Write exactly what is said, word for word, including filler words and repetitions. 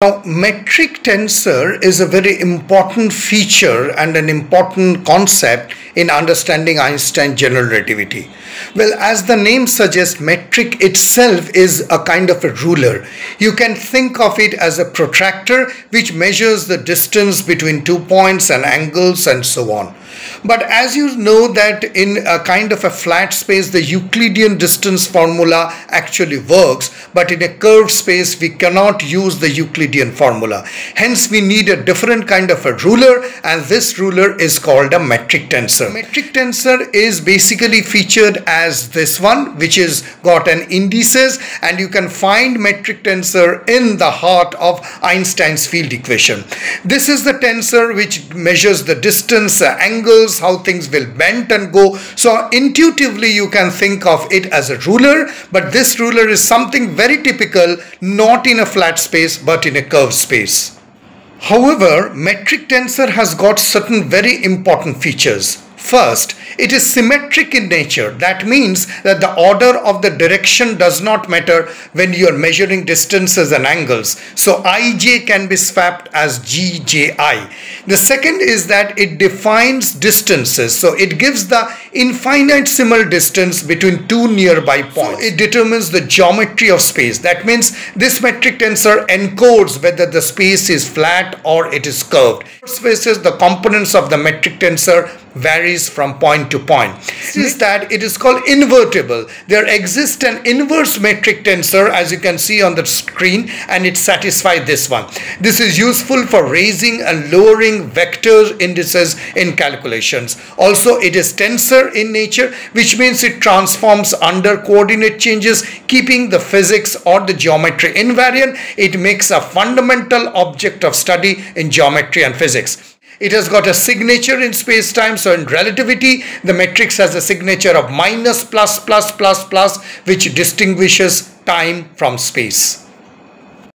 Now, metric tensor is a very important feature and an important concept in understanding Einstein general relativity. Well, as the name suggests, metric itself is a kind of a ruler. You can think of it as a protractor which measures the distance between two points and angles and so on. But as you know that in a kind of a flat space, the Euclidean distance formula actually works, but in a curved space, we cannot use the Euclidean formula. Hence, we need a different kind of a ruler, and this ruler is called a metric tensor. Metric tensor is basically featured as this one, which has got an indices, and you can find metric tensor in the heart of Einstein's field equation. This is the tensor which measures the distance, uh, angles, how things will bend and go. So intuitively you can think of it as a ruler, but this ruler is something very typical, not in a flat space but in a curved space. However, metric tensor has got certain very important features. First, it is symmetric in nature. That means that the order of the direction does not matter when you are measuring distances and angles. So I J can be swapped as G J I. The second is that it defines distances. So it gives the infinitesimal distance between two nearby points. So it determines the geometry of space. That means this metric tensor encodes whether the space is flat or it is curved. Spaces, the components of the metric tensor varies from point to point. This is that it is called invertible. There exists an inverse metric tensor, as you can see on the screen, and it satisfies this one. This is useful for raising and lowering vector indices in calculations. Also, it is tensor in nature, which means it transforms under coordinate changes, keeping the physics or the geometry invariant. It makes a fundamental object of study in geometry and physics. It has got a signature in space-time, so in relativity, the matrix has a signature of minus, plus, plus, plus, plus, which distinguishes time from space.